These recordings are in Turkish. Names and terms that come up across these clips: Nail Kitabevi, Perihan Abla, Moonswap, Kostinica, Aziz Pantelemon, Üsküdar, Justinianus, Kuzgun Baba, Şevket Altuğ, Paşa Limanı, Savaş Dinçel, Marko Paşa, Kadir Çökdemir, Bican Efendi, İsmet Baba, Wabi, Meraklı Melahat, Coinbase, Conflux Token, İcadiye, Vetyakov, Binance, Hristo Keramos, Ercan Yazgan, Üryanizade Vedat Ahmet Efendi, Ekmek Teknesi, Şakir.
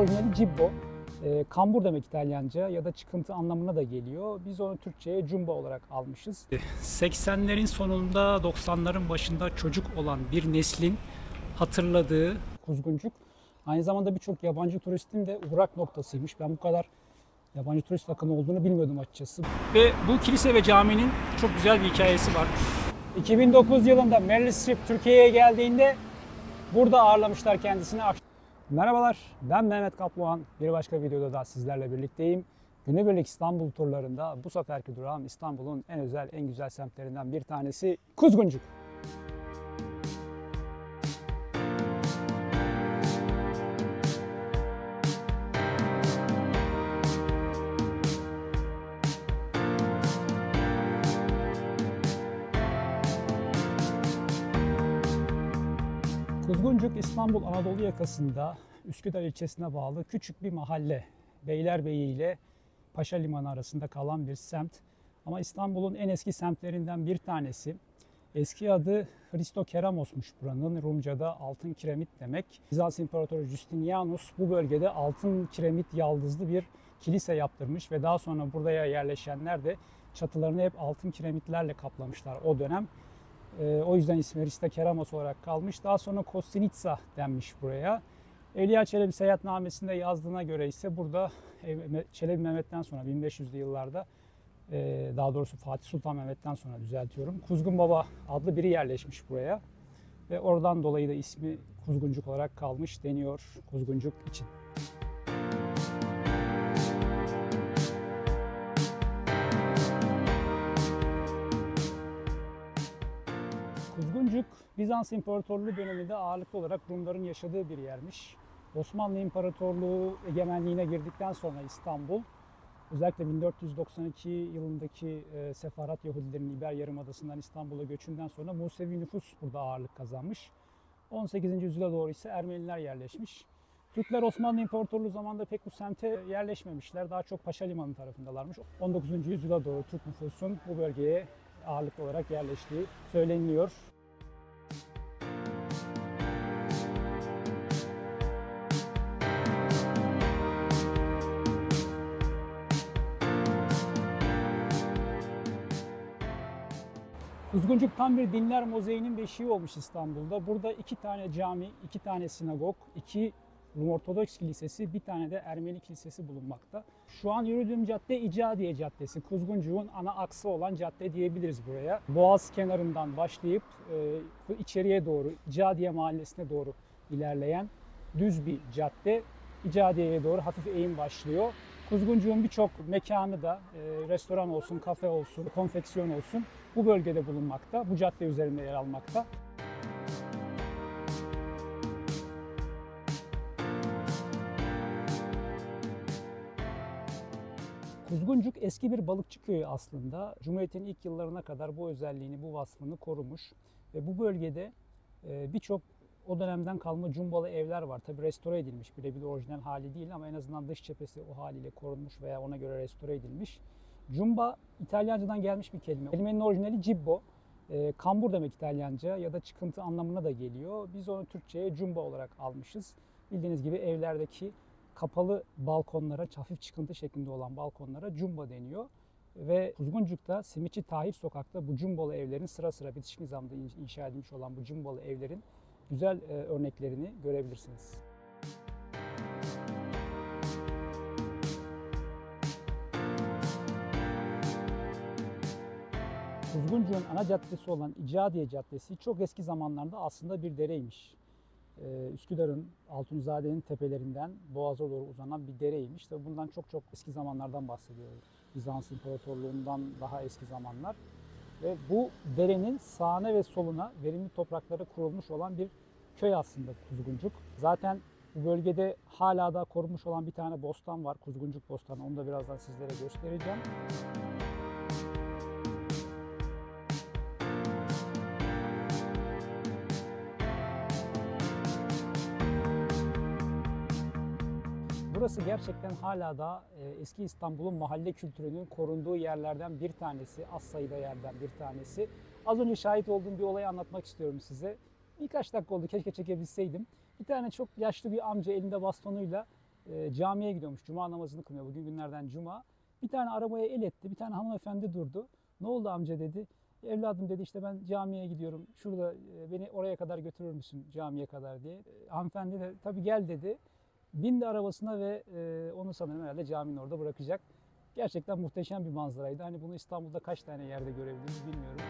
orijinali cibbo. Kambur demek İtalyanca ya da çıkıntı anlamına da geliyor. Biz onu Türkçe'ye cumba olarak almışız. 80'lerin sonunda 90'ların başında çocuk olan bir neslin hatırladığı Kuzguncuk aynı zamanda birçok yabancı turistin de uğrak noktasıymış. Ben bu kadar yabancı turist akını olduğunu bilmiyordum açıkçası. Ve bu kilise ve caminin çok güzel bir hikayesi var. 2009 yılında Meryl Streep Türkiye'ye geldiğinde burada ağırlamışlar kendisini. Merhabalar, ben Mehmet Kapluhan. Bir başka videoda da sizlerle birlikteyim. Günübirlik İstanbul turlarında bu seferki durağım İstanbul'un en özel, en güzel semtlerinden bir tanesi Kuzguncuk. Kuzguncuk, İstanbul Anadolu yakasında Üsküdar ilçesine bağlı küçük bir mahalle. Beylerbeyi ile Paşa Limanı arasında kalan bir semt. Ama İstanbul'un en eski semtlerinden bir tanesi. Eski adı Hristo Keramos'muş buranın. Rumca'da altın kiremit demek. Bizans İmparatoru Justinianus bu bölgede altın kiremit yaldızlı bir kilise yaptırmış ve daha sonra buraya yerleşenler de çatılarını hep altın kiremitlerle kaplamışlar o dönem. O yüzden ismi Hristo Keramos olarak kalmış. Daha sonra Kostinica denmiş buraya. Evliya Çelebi seyahatnamesinde yazdığına göre ise burada Çelebi Mehmet'ten sonra 1500'lü yıllarda, daha doğrusu Fatih Sultan Mehmet'ten sonra düzeltiyorum, Kuzgun Baba adlı biri yerleşmiş buraya. Ve oradan dolayı da ismi Kuzguncuk olarak kalmış deniyor Kuzguncuk için. Kuzguncuk, Bizans İmparatorluğu döneminde ağırlıklı olarak Rumların yaşadığı bir yermiş. Osmanlı İmparatorluğu egemenliğine girdikten sonra İstanbul, özellikle 1492 yılındaki Sefarat Yahudilerinin İber Yarımadası'ndan İstanbul'a göçünden sonra Musevi nüfus burada ağırlık kazanmış. 18. yüzyıla doğru ise Ermeniler yerleşmiş. Türkler Osmanlı İmparatorluğu zamanında pek bu semte yerleşmemişler, daha çok Paşa Limanı tarafındalarmış. 19. yüzyıla doğru Türk nüfusun bu bölgeye ağırlıklı olarak yerleştiği söyleniyor. Kuzguncuk tam bir dinler mozaiğinin beşiği olmuş İstanbul'da. Burada 2 tane cami, 2 tane sinagog, 2 Rum Ortodoks Kilisesi, 1 tane de Ermeni Kilisesi bulunmakta. Şu an yürüdüğüm cadde İcadiye Caddesi. Kuzguncuk'un ana aksı olan cadde diyebiliriz buraya. Boğaz kenarından başlayıp içeriye doğru, İcadiye Mahallesi'ne doğru ilerleyen düz bir cadde. İcadiye'ye doğru hafif eğim başlıyor. Kuzguncuk'un birçok mekanı da, restoran olsun, kafe olsun, konfeksiyon olsun bu bölgede bulunmakta, bu cadde üzerinde yer almakta. Kuzguncuk eski bir balıkçı köyü aslında. Cumhuriyet'in ilk yıllarına kadar bu özelliğini, bu vasfını korumuş. Ve bu bölgede birçok o dönemden kalma cumbalı evler var. Tabi restore edilmiş, birebir orijinal hali değil ama en azından dış cephesi o haliyle korunmuş veya ona göre restore edilmiş. Cumba İtalyancadan gelmiş bir kelime. Kelimenin orijinali cibbo. Kambur demek İtalyanca ya da çıkıntı anlamına da geliyor. Biz onu Türkçe'ye cumba olarak almışız. Bildiğiniz gibi evlerdeki kapalı balkonlara, hafif çıkıntı şeklinde olan balkonlara cumba deniyor. Ve Kuzguncuk'ta Simitçi Tahir Sokak'ta bu cumbalı evlerin sıra sıra bitişik nizamda inşa edilmiş olan bu cumbalı evlerin güzel örneklerini görebilirsiniz. Kuzguncuk'un ana caddesi olan İcadiye Caddesi çok eski zamanlarda aslında bir dereymiş. Üsküdar'ın, Altunizade'nin tepelerinden Boğaz'a doğru uzanan bir dereymiş. Tabii bundan çok eski zamanlardan bahsediyoruz. Bizans İmparatorluğu'ndan daha eski zamanlar. Ve bu derenin sağına ve soluna verimli topraklara kurulmuş olan bir köy aslında Kuzguncuk. Zaten bu bölgede hala da korunmuş olan bir tane bostan var, Kuzguncuk Bostanı. Onu da birazdan sizlere göstereceğim. Burası gerçekten hala da eski İstanbul'un mahalle kültürünün korunduğu yerlerden bir tanesi, az sayıda yerden bir tanesi. Az önce şahit olduğum bir olayı anlatmak istiyorum size. Birkaç dakika oldu, keşke çekebilseydim. Bir tane çok yaşlı bir amca elinde bastonuyla camiye gidiyormuş. Cuma namazını kılıyor. Bugün günlerden cuma. Bir tane arabaya el etti. Bir tane hanımefendi durdu. Ne oldu amca dedi. Evladım dedi işte ben camiye gidiyorum. Şurada beni oraya kadar götürür müsün camiye kadar diye. Hanımefendi de tabii gel dedi. Bindi arabasına ve onu sanırım herhalde caminin orada bırakacak. Gerçekten muhteşem bir manzaraydı. Hani bunu İstanbul'da kaç tane yerde görebiliriz bilmiyorum.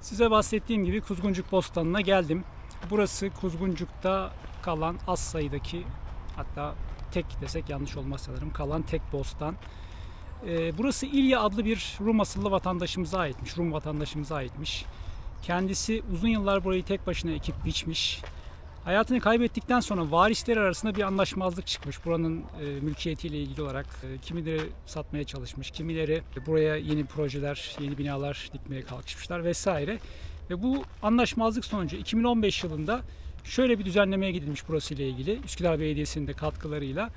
Size bahsettiğim gibi Kuzguncuk Bostanı'na geldim. Burası Kuzguncuk'ta kalan az sayıdaki, hatta tek desek yanlış olmaz sanırım, kalan tek bostan. Burası İlya adlı bir Rum asıllı vatandaşımıza aitmiş, Kendisi uzun yıllar burayı tek başına ekip biçmiş. Hayatını kaybettikten sonra varisleri arasında bir anlaşmazlık çıkmış. Buranın mülkiyetiyle ilgili olarak kimileri satmaya çalışmış, kimileri buraya yeni projeler, yeni binalar dikmeye kalkışmışlar vesaire. Ve bu anlaşmazlık sonucu 2015 yılında şöyle bir düzenlemeye gidilmiş burası ile ilgili. Üsküdar Belediyesi'nin de katkılarıyla.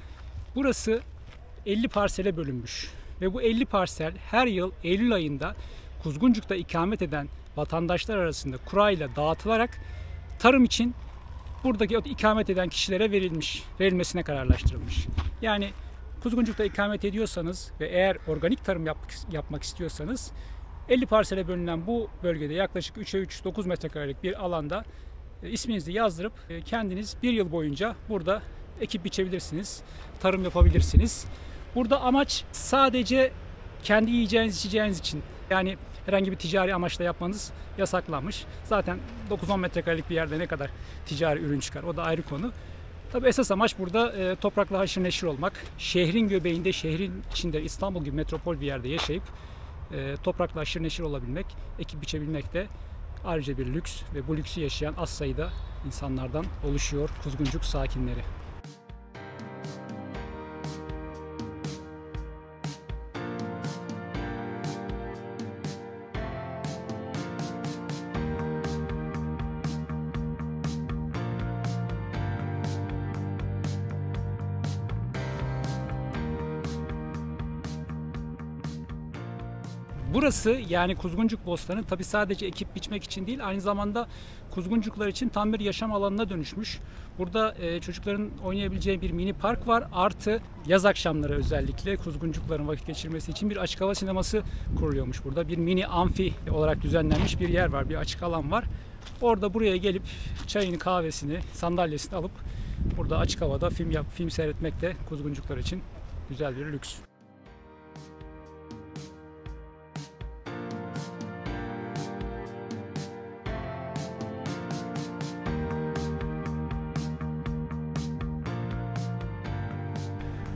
Burası 50 parsele bölünmüş. Ve bu 50 parsel her yıl Eylül ayında Kuzguncuk'ta ikamet eden vatandaşlar arasında kurayla dağıtılarak tarım için buradaki ikamet eden kişilere verilmesine kararlaştırılmış. Yani Kuzguncuk'ta ikamet ediyorsanız ve eğer organik tarım yapmak istiyorsanız 50 parsele bölünen bu bölgede yaklaşık 3'e 3, 9 metrekarelik bir alanda isminizi yazdırıp kendiniz bir yıl boyunca burada ekip biçebilirsiniz, tarım yapabilirsiniz. Burada amaç sadece kendi yiyeceğiniz, içeceğiniz için, yani herhangi bir ticari amaçla yapmanız yasaklanmış. Zaten 9-10 metrekarelik bir yerde ne kadar ticari ürün çıkar, o da ayrı konu. Tabii esas amaç burada toprakla haşır neşir olmak. Şehrin göbeğinde, şehrin içinde, İstanbul gibi metropol bir yerde yaşayıp toprakla haşır neşir olabilmek, ekip biçebilmek de ayrıca bir lüks ve bu lüksü yaşayan az sayıda insanlardan oluşuyor Kuzguncuk sakinleri. Burası, yani Kuzguncuk Bostanı tabi sadece ekip biçmek için değil, aynı zamanda Kuzguncuklar için tam bir yaşam alanına dönüşmüş. Burada çocukların oynayabileceği bir mini park var. Artı yaz akşamları özellikle Kuzguncukların vakit geçirmesi için bir açık hava sineması kuruluyormuş burada. Bir mini amfi olarak düzenlenmiş bir yer var, bir açık alan var. Orada buraya gelip çayını, kahvesini, sandalyesini alıp burada açık havada film seyretmek de Kuzguncuklar için güzel bir lüks.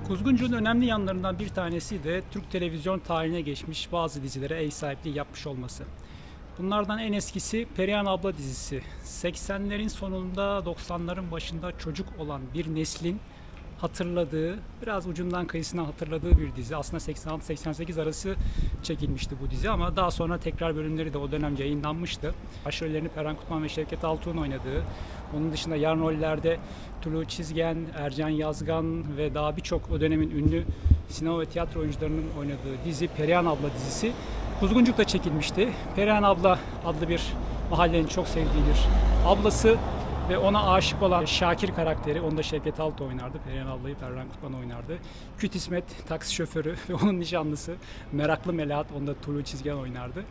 Kuzguncuk'un önemli yanlarından bir tanesi de Türk televizyon tarihine geçmiş bazı dizilere ev sahipliği yapmış olması. Bunlardan en eskisi Perihan Abla dizisi. 80'lerin sonunda 90'ların başında çocuk olan bir neslin hatırladığı, biraz ucundan kıyısından hatırladığı bir dizi. Aslında 86-88 arası çekilmişti bu dizi ama daha sonra tekrar bölümleri de o dönem yayınlanmıştı. Başrollerini Perihan Kutman ve Şevket Altuğ'un oynadığı, onun dışında yan rollerde Tulu Çizgen, Ercan Yazgan ve daha birçok o dönemin ünlü sinema ve tiyatro oyuncularının oynadığı dizi Perihan Abla dizisi Kuzguncuk'ta çekilmişti. Perihan Abla adlı bir mahallenin çok sevdiği bir ablası ve ona aşık olan Şakir karakteri, onu da Şevket Altuğ oynardı, Perihan Abla'yı Perihan Kutman oynardı. Küt İsmet, taksi şoförü ve onun nişanlısı Meraklı Melahat, onu da Tulu Çizgen oynardı.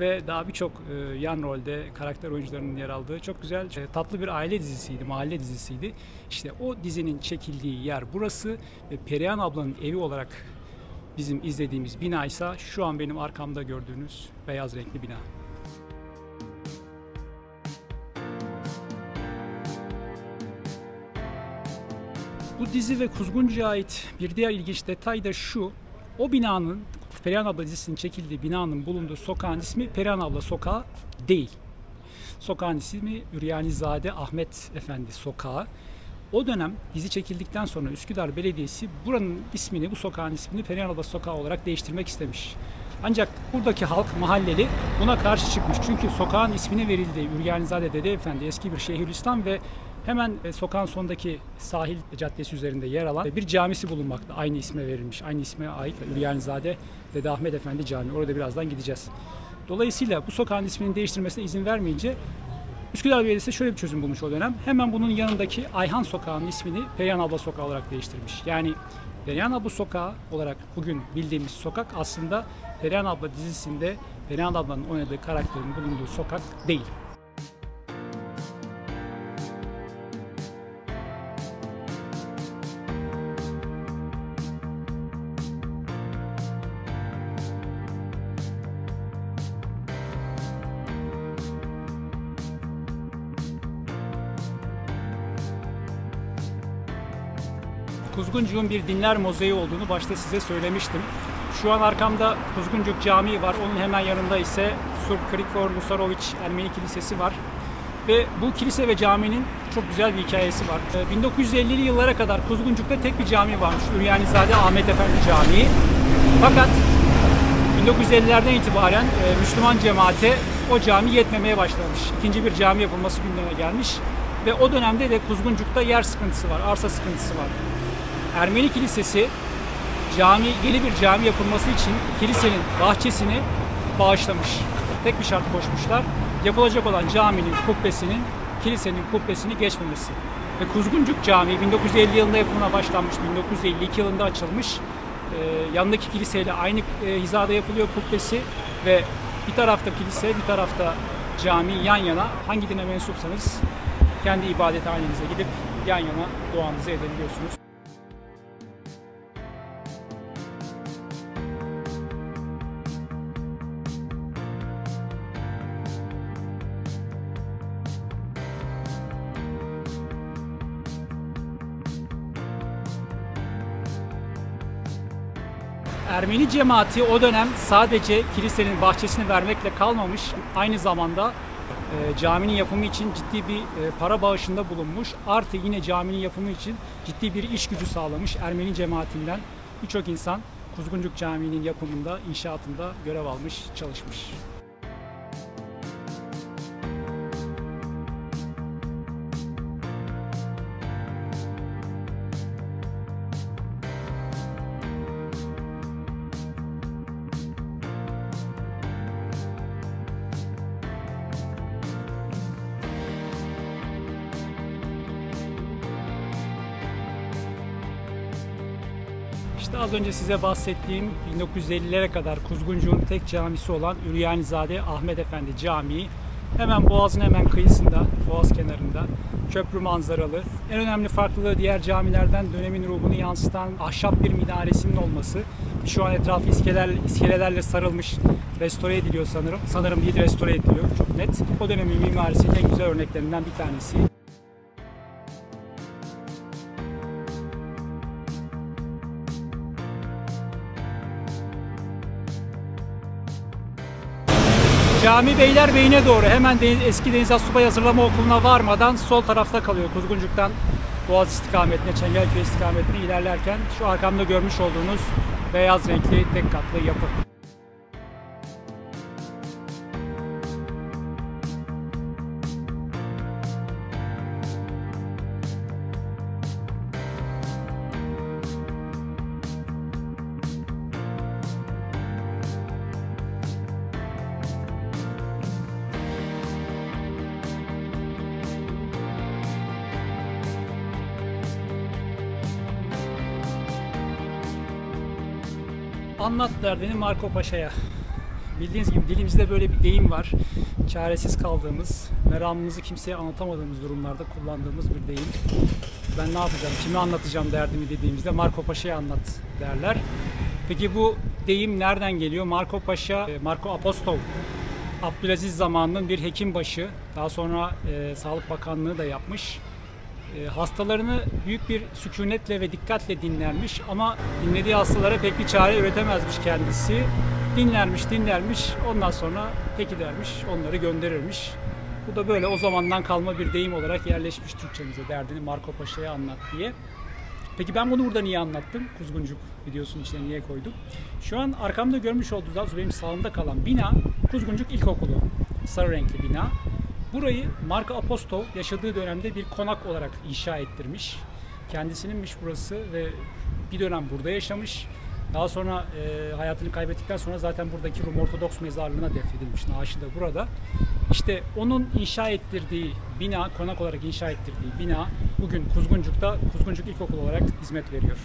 Ve daha birçok yan rolde karakter oyuncularının yer aldığı çok güzel, tatlı bir aile dizisiydi, mahalle dizisiydi. İşte o dizinin çekildiği yer burası ve Perihan Abla'nın evi olarak bizim izlediğimiz bina ise şu an benim arkamda gördüğünüz beyaz renkli bina. Bu dizi ve Kuzguncuk'a ait bir diğer ilginç detay da şu, o binanın, Perihan Abla dizisinin çekildiği binanın bulunduğu sokağın ismi Perihan Abla Sokağı değil. Sokağın ismi Üryanizade Ahmet Efendi Sokağı. O dönem dizi çekildikten sonra Üsküdar Belediyesi buranın ismini, bu sokağın ismini Perihan Abla Sokağı olarak değiştirmek istemiş. Ancak buradaki halk, mahalleli buna karşı çıkmış. Çünkü sokağın ismini verildiği Üryanizade Dede Efendi eski bir Şeyhülislam ve hemen sokağın sondaki sahil caddesi üzerinde yer alan bir camisi bulunmakta. Aynı isme verilmiş, aynı isme ait Üryanizade Vedat Ahmet Efendi Camii. Orada birazdan gideceğiz. Dolayısıyla bu sokağın ismini değiştirmesine izin vermeyince Üsküdar Belediyesi şöyle bir çözüm bulmuş o dönem. Hemen bunun yanındaki Ayhan Sokağı'nın ismini Perihan Abla Sokağı olarak değiştirmiş. Yani Perihan Abla Sokağı olarak bugün bildiğimiz sokak aslında Perihan Abla dizisinde Perihan Abla'nın oynadığı karakterin bulunduğu sokak değil. Kuzguncuk'un bir dinler mozaiği olduğunu başta size söylemiştim. Şu an arkamda Kuzguncuk Camii var. Onun hemen yanında ise Surp Krikor Lusavoriç Ermeni Kilisesi var. Ve bu kilise ve caminin çok güzel bir hikayesi var. 1950'li yıllara kadar Kuzguncuk'ta tek bir cami varmış. Üryanizade Ahmet Efendi Camii. Fakat 1950'lerden itibaren Müslüman cemaate o cami yetmemeye başlamış. İkinci bir cami yapılması gündeme gelmiş. Ve o dönemde de Kuzguncuk'ta yer sıkıntısı var, arsa sıkıntısı var. Ermeni Kilisesi yeni bir cami yapılması için kilisenin bahçesini bağışlamış. Tek bir şart koşmuşlar. Yapılacak olan caminin kubbesinin kilisenin kubbesini geçmemesi. Ve Kuzguncuk Camii 1950 yılında yapımına başlanmış. 1952 yılında açılmış. Yanındaki kiliseyle aynı hizada yapılıyor kubbesi ve bir tarafta kilise, bir tarafta cami yan yana. Hangi dine mensupsanız kendi ibadethanenize gidip yan yana duanızı edebiliyorsunuz. Ermeni cemaati o dönem sadece kilisenin bahçesini vermekle kalmamış, aynı zamanda caminin yapımı için ciddi bir para bağışında bulunmuş, artı yine caminin yapımı için ciddi bir iş gücü sağlamış. Ermeni cemaatinden birçok insan Kuzguncuk Camii'nin yapımında, inşaatında görev almış, çalışmış. İşte az önce size bahsettiğim 1950'lere kadar Kuzguncuk'un tek camisi olan Üryanizade Ahmet Efendi Camii hemen Boğaz'ın hemen kıyısında, Boğaz kenarında, köprü manzaralı. En önemli farklılığı diğer camilerden dönemin ruhunu yansıtan ahşap bir minaresinin olması. Şu an etrafı iskelelerle sarılmış, restore ediliyor sanırım. Sanırım değil, restore ediliyor çok net. O dönemin mimarisi en güzel örneklerinden bir tanesi. Cami Beylerbeyi'ne doğru hemen eski Denizasubay Hazırlama Okulu'na varmadan sol tarafta kalıyor. Kuzguncuk'tan Boğaz istikametine, Çengelköy istikametine ilerlerken şu arkamda görmüş olduğunuz beyaz renkli tek katlı yapı. Anlat derdini Marko Paşa'ya. Bildiğiniz gibi dilimizde böyle bir deyim var. Çaresiz kaldığımız, meramımızı kimseye anlatamadığımız durumlarda kullandığımız bir deyim. Ben ne yapacağım, kime anlatacağım derdimi dediğimizde Marko Paşa'ya anlat derler. Peki bu deyim nereden geliyor? Marko Paşa, Marko Apostol, Abdülaziz zamanının bir hekimbaşı. Daha sonra Sağlık Bakanlığı da yapmış. Hastalarını büyük bir sükunetle ve dikkatle dinlermiş ama dinlediği hastalara pek bir çare üretemezmiş kendisi. Dinlermiş, ondan sonra peki dermiş, onları gönderirmiş. Bu da böyle o zamandan kalma bir deyim olarak yerleşmiş Türkçemize, derdini Marko Paşa'ya anlat diye. Peki ben bunu burada niye anlattım? Kuzguncuk videosunun içine niye koydum? Şu an arkamda görmüş olduğunuz, az benim sağımda kalan bina Kuzguncuk İlkokulu. Sarı renkli bina. Burayı Marko Apostol yaşadığı dönemde bir konak olarak inşa ettirmiş. Kendisininmiş burası ve bir dönem burada yaşamış. Daha sonra hayatını kaybettikten sonra zaten buradaki Rum Ortodoks mezarlığına defnedilmiş. Naaşı da burada. İşte onun inşa ettirdiği bina, konak olarak inşa ettirdiği bina bugün Kuzguncuk'ta Kuzguncuk İlkokulu olarak hizmet veriyor.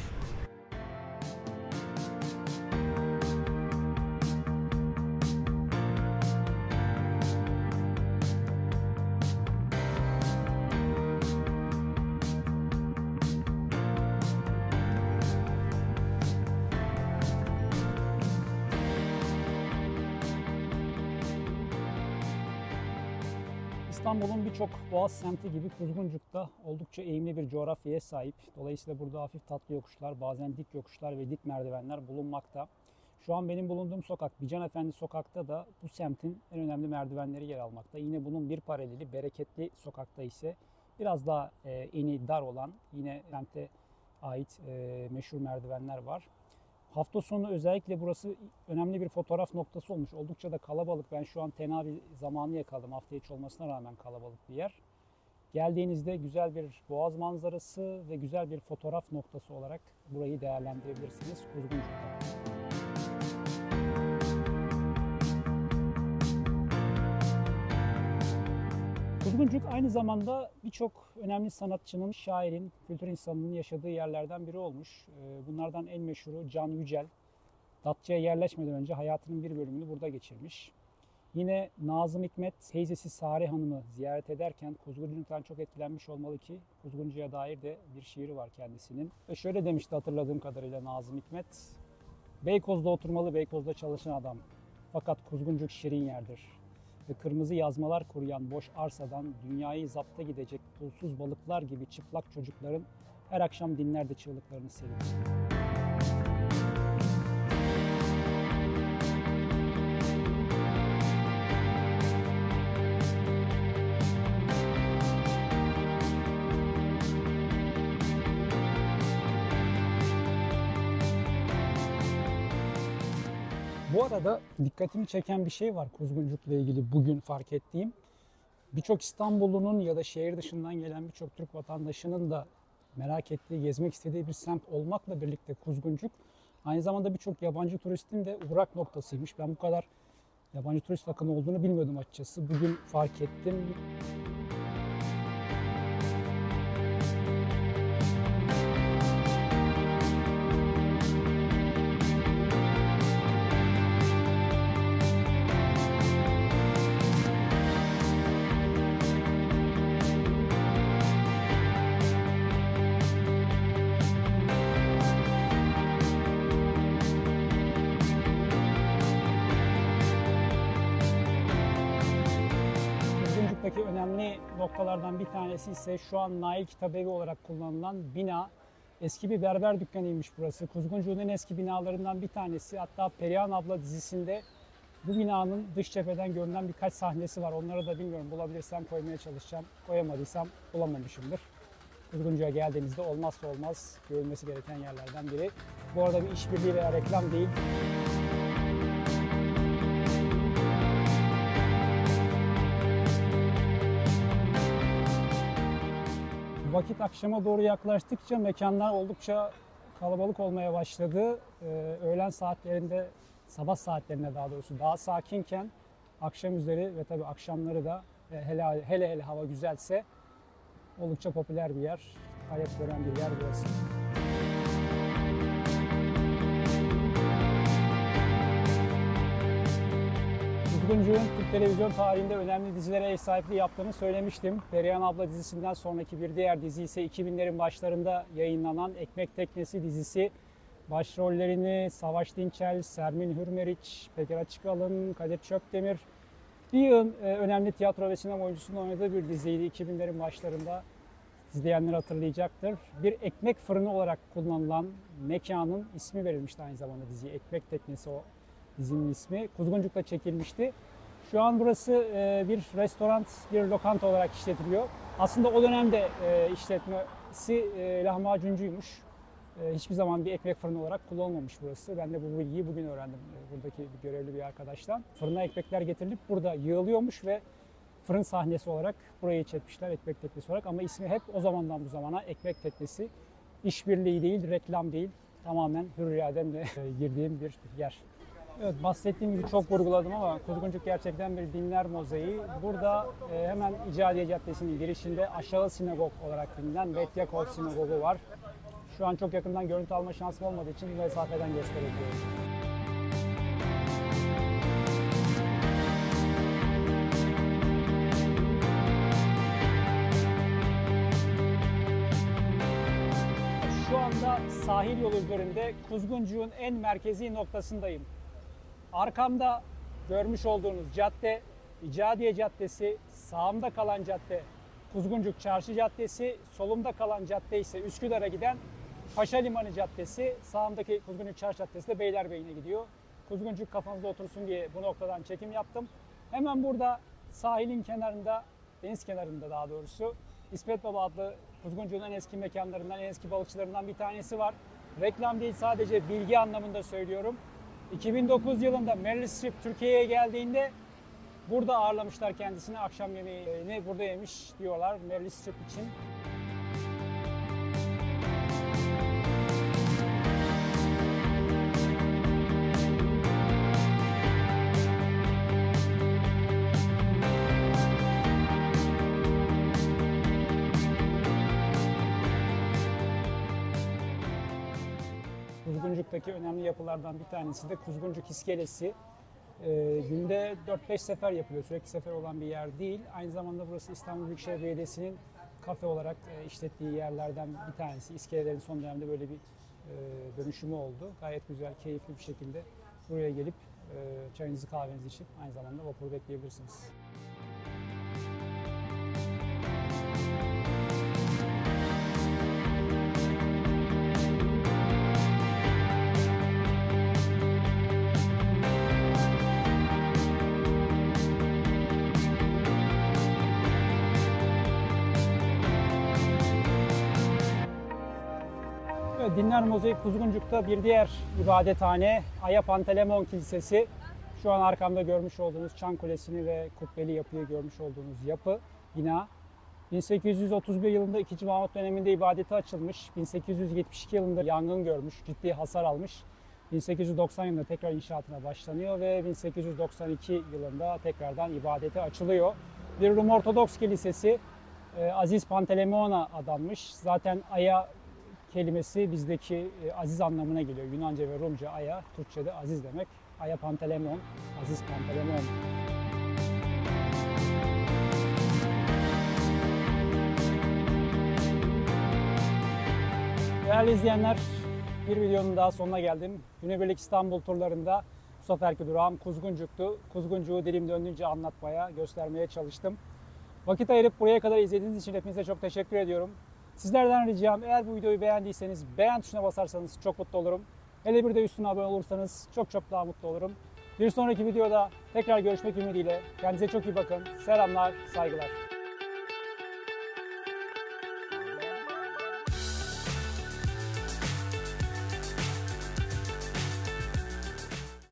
İstanbul'un birçok boğaz semti gibi Kuzguncuk'ta oldukça eğimli bir coğrafyaya sahip. Dolayısıyla burada hafif tatlı yokuşlar, bazen dik yokuşlar ve dik merdivenler bulunmakta. Şu an benim bulunduğum sokak, Bican Efendi Sokak'ta da bu semtin en önemli merdivenleri yer almakta. Yine bunun bir paraleli Bereketli Sokak'ta ise biraz daha eni dar olan yine semte ait meşhur merdivenler var. Hafta sonu özellikle burası önemli bir fotoğraf noktası olmuş. Oldukça da kalabalık. Ben şu an tenavi zamanı yakaladım. Hafta içi olmasına rağmen kalabalık bir yer. Geldiğinizde güzel bir boğaz manzarası ve güzel bir fotoğraf noktası olarak burayı değerlendirebilirsiniz Kuzguncuk'ta. Kuzguncuk aynı zamanda birçok önemli sanatçının, şairin, kültür insanının yaşadığı yerlerden biri olmuş. Bunlardan en meşhuru Can Yücel. Datça'ya yerleşmeden önce hayatının bir bölümünü burada geçirmiş. Yine Nazım Hikmet teyzesi Sare Hanım'ı ziyaret ederken Kuzguncuk'tan çok etkilenmiş olmalı ki Kuzguncuk'a dair de bir şiiri var kendisinin. Ve şöyle demişti hatırladığım kadarıyla Nazım Hikmet. Beykoz'da oturmalı, Beykoz'da çalışan adam. Fakat Kuzguncuk şirin yerdir. Ve kırmızı yazmalar kuruyan boş arsadan dünyayı zapta gidecek pulsuz balıklar gibi çıplak çocukların her akşam dinlerde çığlıklarını sevinir. Bu arada dikkatimi çeken bir şey var Kuzguncuk'la ilgili bugün fark ettiğim. Birçok İstanbullunun ya da şehir dışından gelen birçok Türk vatandaşının da merak ettiği, gezmek istediği bir semt olmakla birlikte Kuzguncuk aynı zamanda birçok yabancı turistin de uğrak noktasıymış. Ben bu kadar yabancı turist akını olduğunu bilmiyordum açıkçası. Bugün fark ettim. Önemli noktalardan bir tanesi ise şu an Nail Kitabevi olarak kullanılan bina. Eski bir berber dükkanıymış burası. Kuzguncuk'un eski binalarından bir tanesi. Hatta Perihan Abla dizisinde bu binanın dış cepheden görünen birkaç sahnesi var. Onları da bilmiyorum, bulabilirsem koymaya çalışacağım. Koyamadıysam bulamamışımdır. Kuzguncuk'a geldiğinizde olmazsa olmaz görülmesi gereken yerlerden biri. Bu arada bir işbirliği veya reklam değil. Vakit akşama doğru yaklaştıkça mekanlar oldukça kalabalık olmaya başladı. Öğlen saatlerinde, sabah saatlerinde daha doğrusu daha sakinken akşam üzeri ve tabii akşamları da hele hava güzelse oldukça popüler bir yer, talep gören bir yer burası. Kuzguncuk'un Türk televizyon tarihinde önemli dizilere ev sahipliği yaptığını söylemiştim. Perihan Abla dizisinden sonraki bir diğer dizi ise 2000'lerin başlarında yayınlanan Ekmek Teknesi dizisi. Başrollerini Savaş Dinçel, Sermin Hürmeriç, Peker Açıkalın, Kadir Çökdemir, bir yığın önemli tiyatro ve sinema oyuncusunun oynadığı bir diziydi. 2000'lerin başlarında izleyenler hatırlayacaktır. Bir ekmek fırını olarak kullanılan mekanın ismi verilmişti aynı zamanda diziye. Ekmek Teknesi o dizinin ismi. Kuzguncuk'ta çekilmişti. Şu an burası bir restoran, bir lokanta olarak işletiliyor. Aslında o dönemde işletmesi lahmacuncuymuş. hiçbir zaman bir ekmek fırını olarak kullanılmamış burası. Ben de bu bilgiyi bugün öğrendim buradaki görevli bir arkadaştan. Fırına ekmekler getirilip burada yığılıyormuş ve fırın sahnesi olarak burayı çekmişler Ekmek Teknesi olarak. Ama ismi hep o zamandan bu zamana Ekmek Teknesi. İşbirliği değil, reklam değil. Tamamen hür irademle girdiğim bir yer. Evet, bahsettiğim gibi çok vurguladım ama Kuzguncuk gerçekten bir dinler mozaiği. Burada hemen İcadiye Caddesi'nin girişinde aşağı sinagog olarak bilinen Vetyakov sinagogu var. Şu an çok yakından görüntü alma şansım olmadığı için mesafeden gösteriyoruz. Şu anda sahil yolu üzerinde Kuzguncuk'un en merkezi noktasındayım. Arkamda görmüş olduğunuz cadde İcadiye Caddesi, sağımda kalan cadde Kuzguncuk Çarşı Caddesi, solumda kalan cadde ise Üsküdar'a giden Paşa Limanı Caddesi, sağımdaki Kuzguncuk Çarşı Caddesi de Beylerbeyi'ne gidiyor. Kuzguncuk kafanızda otursun diye bu noktadan çekim yaptım. Hemen burada sahilin kenarında, deniz kenarında daha doğrusu İsmet Baba adlı Kuzguncuk'un en eski mekanlarından, en eski balıkçılarından bir tanesi var. Reklam değil, sadece bilgi anlamında söylüyorum. 2009 yılında Meryl Streep Türkiye'ye geldiğinde burada ağırlamışlar kendisini. Akşam yemeğini burada yemiş diyorlar Meryl Streep için. Kuzguncuk'taki önemli yapılardan bir tanesi de Kuzguncuk İskelesi. Günde 4-5 sefer yapılıyor. Sürekli sefer olan bir yer değil. Aynı zamanda burası İstanbul Büyükşehir Belediyesi'nin kafe olarak işlettiği yerlerden bir tanesi. İskelelerin son dönemde böyle bir dönüşümü oldu. Gayet güzel, keyifli bir şekilde buraya gelip çayınızı, kahvenizi içip aynı zamanda vapuru bekleyebilirsiniz. Dinler Mozaik Kuzguncuk'ta bir diğer ibadethane Aya Pantelemon Kilisesi. Şu an arkamda görmüş olduğunuz çan kulesini ve kubbeli yapıyı görmüş olduğunuz yapı, bina. 1831 yılında 2. Mahmut döneminde ibadete açılmış. 1872 yılında yangın görmüş, ciddi hasar almış. 1890 yılında tekrar inşaatına başlanıyor ve 1892 yılında tekrardan ibadete açılıyor. Bir Rum Ortodoks Kilisesi, Aziz Pantelemon'a adanmış. Zaten Aya kelimesi bizdeki aziz anlamına geliyor. Yunanca ve Rumca aya, Türkçe'de aziz demek. Aya Pantelemon, Aziz Pantelemon. Değerli izleyenler, bir videonun daha sonuna geldim. Günübirlik İstanbul turlarında bu seferki durağım Kuzguncuk'tu. Kuzguncuk'u dilim döndüğünce anlatmaya, göstermeye çalıştım. Vakit ayırıp buraya kadar izlediğiniz için hepinize çok teşekkür ediyorum. Sizlerden ricam, eğer bu videoyu beğendiyseniz beğen tuşuna basarsanız çok mutlu olurum. Hele bir de üstüne abone olursanız çok çok daha mutlu olurum. Bir sonraki videoda tekrar görüşmek ümidiyle. Kendinize çok iyi bakın. Selamlar, saygılar.